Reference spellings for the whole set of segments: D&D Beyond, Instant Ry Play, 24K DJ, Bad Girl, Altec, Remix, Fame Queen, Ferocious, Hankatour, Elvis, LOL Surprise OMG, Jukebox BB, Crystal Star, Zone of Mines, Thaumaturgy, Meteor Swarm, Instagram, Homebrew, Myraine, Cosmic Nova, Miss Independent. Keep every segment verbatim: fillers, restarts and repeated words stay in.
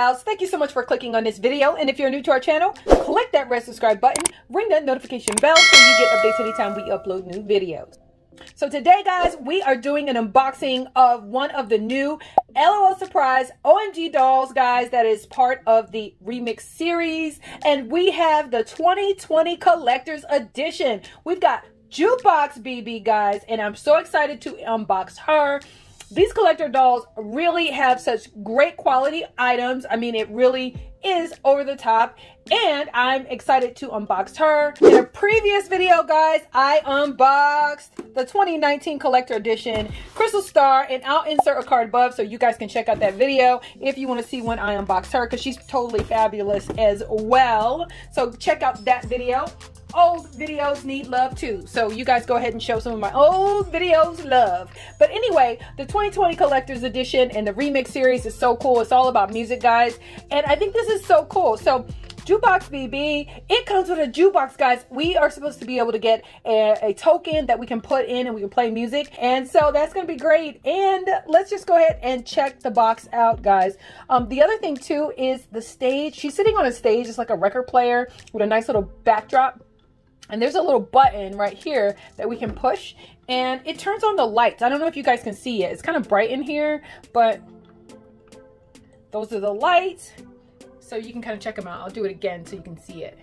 Clouds. Thank you so much for clicking on this video, and if you're new to our channel, click that red subscribe button, ring that notification bell so you get updates anytime we upload new videos. So today, guys, we are doing an unboxing of one of the new LOL Surprise O M G dolls, guys, that is part of the Remix series, and we have the twenty twenty Collector's Edition. We've got Jukebox B B, guys, and I'm so excited to unbox her. These collector dolls really have such great quality items. I mean, it really is over the top, and I'm excited to unbox her. In a previous video, guys, I unboxed the twenty nineteen Collector Edition Crystal Star, and I'll insert a card above so you guys can check out that video if you want to see when I unbox her, because she's totally fabulous as well. So check out that video. Old videos need love too, so you guys go ahead and show some of my old videos love. But anyway, the twenty twenty Collector's Edition and the Remix series is so cool. It's all about music, guys, and I think this is so cool. So Jukebox B B, it comes with a jukebox, guys. We are supposed to be able to get a, a token that we can put in and we can play music, and so that's gonna be great. And let's just go ahead and check the box out, guys. Um, the other thing too is the stage. She's sitting on a stage. It's like a record player with a nice little backdrop. And there's a little button right here that we can push, and it turns on the lights. I don't know if you guys can see it. It's kind of bright in here, but those are the lights. So you can kind of check them out. I'll do it again so you can see it.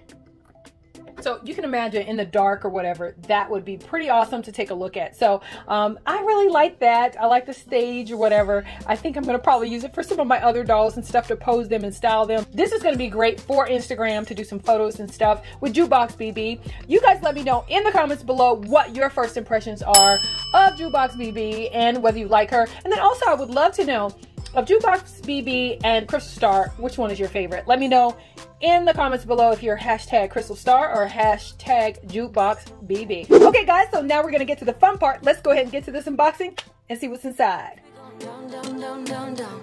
So you can imagine in the dark or whatever, that would be pretty awesome to take a look at. So um, I really like that. I like the stage or whatever. I think I'm gonna probably use it for some of my other dolls and stuff to pose them and style them. This is gonna be great for Instagram to do some photos and stuff with Jukebox B B. You guys let me know in the comments below what your first impressions are of Jukebox B B and whether you like her. And then also I would love to know of Jukebox B B and Crystal Star, which one is your favorite? Let me know in the comments below if you're hashtag Crystal Star or hashtag Jukebox B B. Okay, guys, so now we're gonna get to the fun part. Let's go ahead and get to this unboxing and see what's inside. Down, down, down, down, down.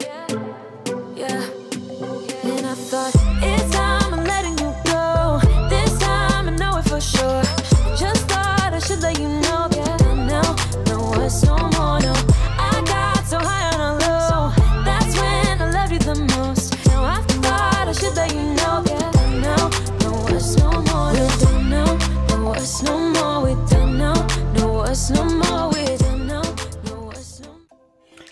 Yeah. And I thought, it's time I'm letting you go. This time I know it for sure. Just thought I should let you know that I know, no, it's no more, no. I got so high on a low. That's when I loved you the most. Now I thought I should let you know.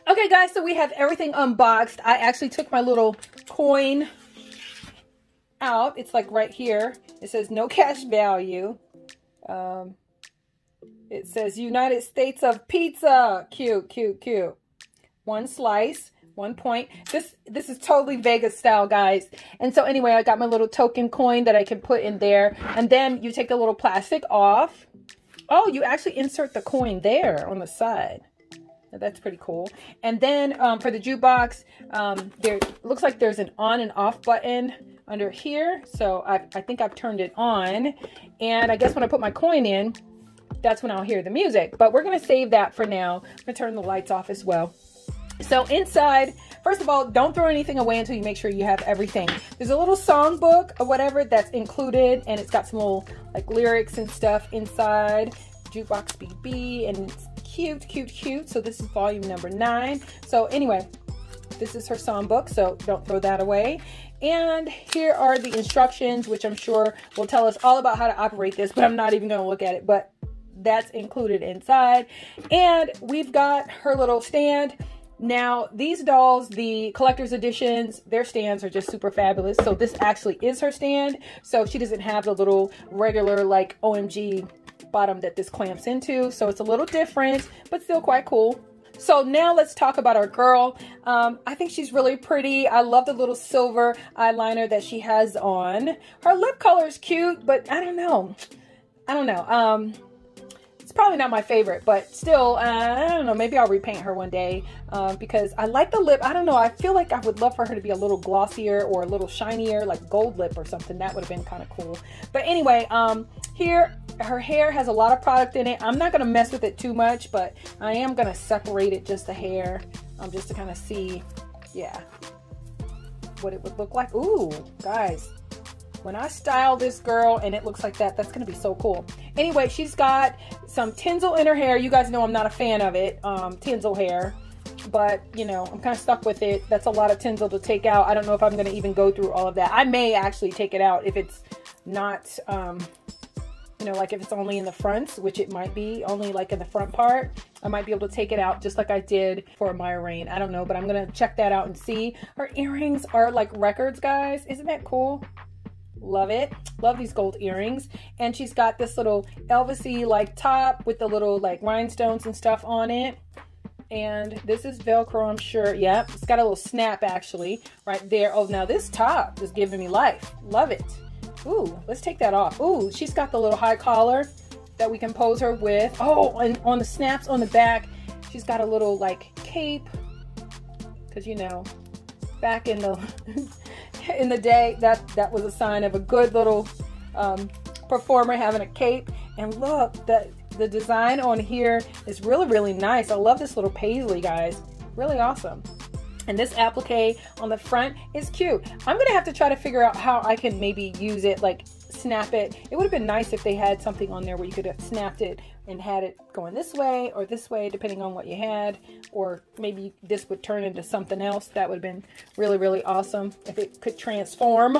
Okay, guys, so we have everything unboxed. I actually took my little coin out. It's like right here. It says no cash value. Um, it says United States of Pizza. Cute, cute, cute. One slice. One point. This this is totally Vegas style, guys. And so anyway, I got my little token coin that I can put in there. And then you take the little plastic off. Oh, you actually insert the coin there on the side. That's pretty cool. And then um, for the jukebox, um, there looks like there's an on and off button under here. So I, I think I've turned it on. And I guess when I put my coin in, that's when I'll hear the music. But we're going to save that for now. I'm going to turn the lights off as well. So inside, first of all, don't throw anything away until you make sure you have everything. There's a little songbook or whatever that's included, and it's got some little like lyrics and stuff inside. Jukebox B B, and it's cute, cute, cute. So this is volume number nine. So anyway, this is her songbook, so don't throw that away. And here are the instructions, which I'm sure will tell us all about how to operate this, but I'm not even gonna look at it, but that's included inside. And we've got her little stand. Now, these dolls, the collector's editions, their stands are just super fabulous. So this actually is her stand. So she doesn't have the little regular like O M G bottom that this clamps into. So it's a little different, but still quite cool. So now let's talk about our girl. Um, I think she's really pretty. I love the little silver eyeliner that she has on. Her lip color is cute, but I don't know. I don't know. Um... It's probably not my favorite, but still, uh, I don't know, maybe I'll repaint her one day uh, because I like the lip. I don't know, I feel like I would love for her to be a little glossier or a little shinier, like gold lip or something. That would have been kind of cool. But anyway, um, here, her hair has a lot of product in it. I'm not going to mess with it too much, but I am going to separate it, just the hair, um, just to kind of see, yeah, what it would look like. Ooh, guys. When I style this girl and it looks like that, that's gonna be so cool. Anyway, she's got some tinsel in her hair. You guys know I'm not a fan of it, um, tinsel hair. but you know, I'm kind of stuck with it. That's a lot of tinsel to take out. I don't know if I'm going to even go through all of that. I may actually take it out if it's not, um, you know, like if it's only in the fronts, which it might be, only like in the front part, I might be able to take it out just like I did for Myraine. I don't know, but I'm going to check that out and see. Her earrings are like records, guys. Isn't that cool? Love it. Love these gold earrings. And she's got this little Elvis-y like top with the little like rhinestones and stuff on it. And this is Velcro, I'm sure. Yep, it's got a little snap actually right there. Oh, now this top is giving me life. Love it. Ooh, let's take that off. Ooh, she's got the little high collar that we can pose her with. Oh, and on the snaps on the back, she's got a little like cape. Cause you know, back in the in the day, that that was a sign of a good little um, performer having a cape. And look, the the design on here is really really nice. I love this little paisley, guys. Really awesome. And this applique on the front is cute. I'm gonna have to try to figure out how I can maybe use it, like snap it. It would have been nice if they had something on there where you could have snapped it and had it going this way or this way, depending on what you had. Or maybe this would turn into something else. That would have been really, really awesome if it could transform.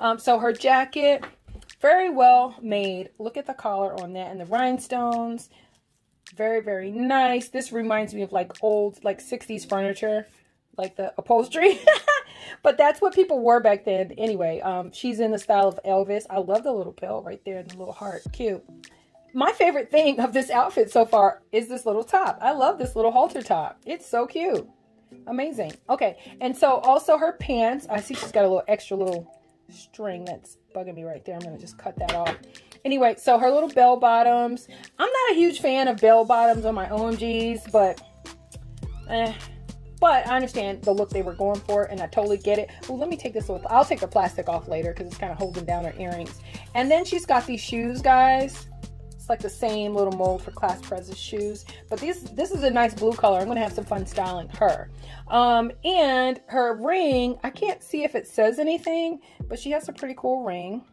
Um, so her jacket, very well made. Look at the collar on that and the rhinestones. Very, very nice. This reminds me of like old, like sixties furniture, like the upholstery. But that's what people wore back then. Anyway, um, she's in the style of Elvis. I love the little bell right there and the little heart. Cute. My favorite thing of this outfit so far is this little top. I love this little halter top. It's so cute. Amazing. Okay. And so also her pants. I see she's got a little extra little string that's bugging me right there. I'm going to just cut that off. Anyway, so her little bell bottoms. I'm not a huge fan of bell bottoms on my O M Gs, but eh. But I understand the look they were going for, and I totally get it. Ooh, let me take this off. I'll take the plastic off later because it's kind of holding down her earrings. And then she's got these shoes, guys. It's like the same little mold for Class Prez's shoes. But these, this is a nice blue color. I'm going to have some fun styling her. Um, and her ring, I can't see if it says anything, but she has a pretty cool ring.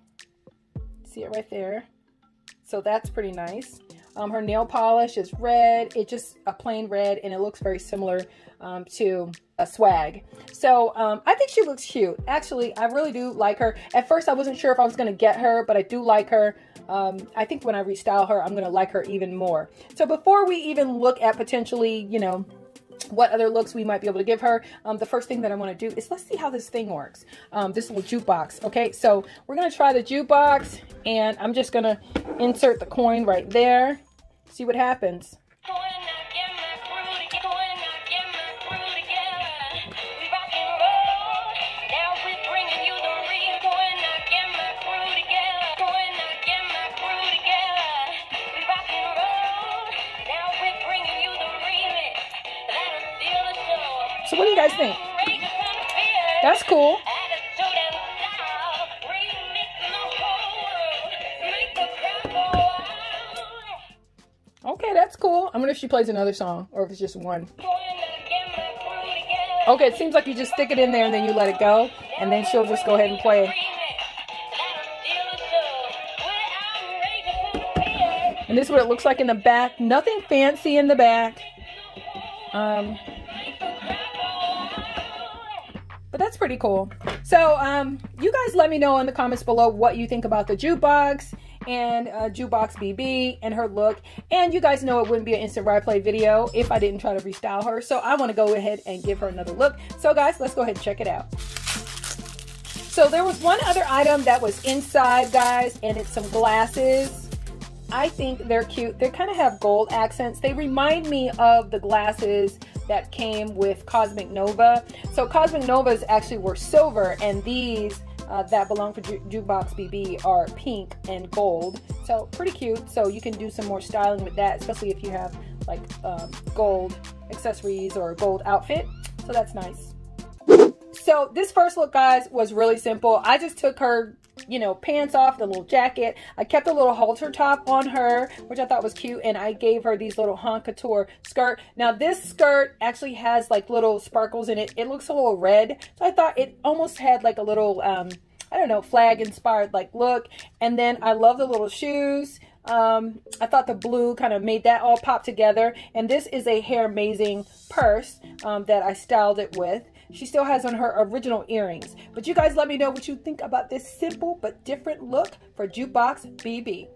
See it right there. So that's pretty nice. Um, her nail polish is red. It's just a plain red, and it looks very similar um, to a swag. So um, I think she looks cute. Actually, I really do like her. At first, I wasn't sure if I was going to get her, but I do like her. Um, I think when I restyle her, I'm going to like her even more. So before we even look at potentially, you know, what other looks we might be able to give her, um, the first thing that I want to do is let's see how this thing works. Um, this little jukebox. Okay, so we're going to try the jukebox, and I'm just going to insert the coin right there. See what happens. So what do you guys think? That's cool. Okay, that's cool. I wonder if she plays another song or if it's just one. Okay, it seems like you just stick it in there and then you let it go, and then she'll just go ahead and play it. And this is what it looks like in the back. Nothing fancy in the back. Um, but that's pretty cool. So um, you guys let me know in the comments below what you think about the jukebox and uh, Jukebox B B and her look. And you guys know it wouldn't be an Instant Ry Play video if I didn't try to restyle her, so I want to go ahead and give her another look. So guys, let's go ahead and check it out. So there was one other item that was inside, guys, and it's some glasses. I think they're cute. They kind of have gold accents. They remind me of the glasses that came with Cosmic Nova. So Cosmic Novas actually were silver, and these Uh, that belong to Jukebox B B are pink and gold. So pretty cute. So you can do some more styling with that, especially if you have like um, gold accessories or a gold outfit. So that's nice. So this first look, guys, was really simple. I just took her, you know, pants off, the little jacket. I kept a little halter top on her, which I thought was cute, and I gave her these little Hankatour skirt. Now this skirt actually has like little sparkles in it. It looks a little red, so I thought it almost had like a little, um, I don't know, flag-inspired like look. And then I love the little shoes. Um, I thought the blue kind of made that all pop together. And this is a hair amazing purse um, that I styled it with. She still has on her original earrings. But you guys let me know what you think about this simple but different look for Jukebox B B.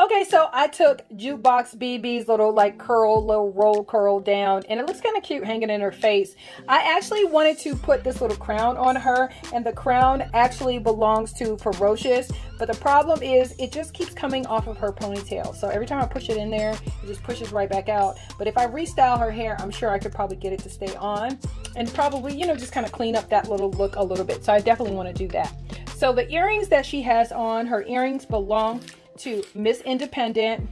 Okay, so I took Jukebox B B's little like curl, little roll curl down, and it looks kind of cute hanging in her face. I actually wanted to put this little crown on her, and the crown actually belongs to Ferocious, but the problem is it just keeps coming off of her ponytail. So every time I push it in there, it just pushes right back out. But if I restyle her hair, I'm sure I could probably get it to stay on and probably, you know, just kind of clean up that little look a little bit. So I definitely want to do that. So the earrings that she has on, her earrings belong to Miss Independent,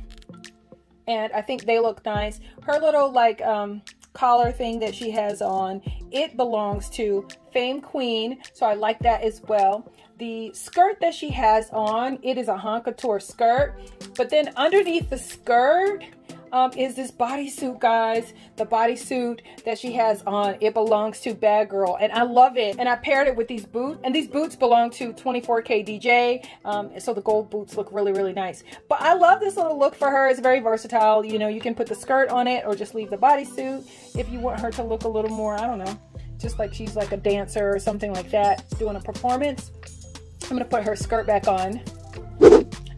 and I think they look nice. Her little like um, collar thing that she has on, it belongs to Fame Queen, so I like that as well. The skirt that she has on, it is a Hankatour skirt, but then underneath the skirt um, is this bodysuit, guys. The bodysuit that she has on, it belongs to Bad Girl, and I love it. And I paired it with these boots, and these boots belong to twenty-four K D J, um, so the gold boots look really, really nice. But I love this little look for her. It's very versatile. You know, you can put the skirt on it or just leave the bodysuit if you want her to look a little more, I don't know, just like she's like a dancer or something like that, doing a performance. I'm gonna put her skirt back on.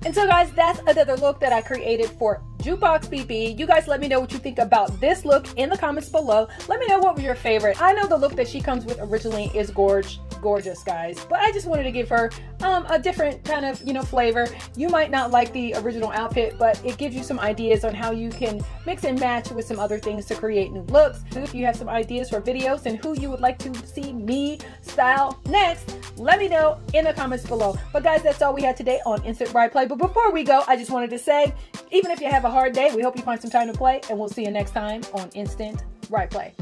And so guys, that's another look that I created for Jukebox B B. You guys let me know what you think about this look in the comments below. Let me know what was your favorite. I know the look that she comes with originally is gorgeous, gorgeous guys, but I just wanted to give her um, a different kind of, you know, flavor. You might not like the original outfit, but it gives you some ideas on how you can mix and match with some other things to create new looks. If you have some ideas for videos and who you would like to see me style next, let me know in the comments below. But guys, that's all we had today on Instant Ry Play. But before we go, I just wanted to say, even if you have a hard day, we hope you find some time to play, and we'll see you next time on Instant Ry Play.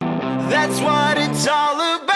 That's what it's all about.